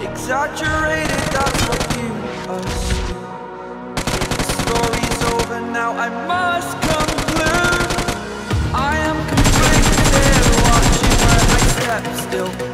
Exaggerated, that's what you assume. The story's over now, I must conclude. I am conflicted, watching where I step still.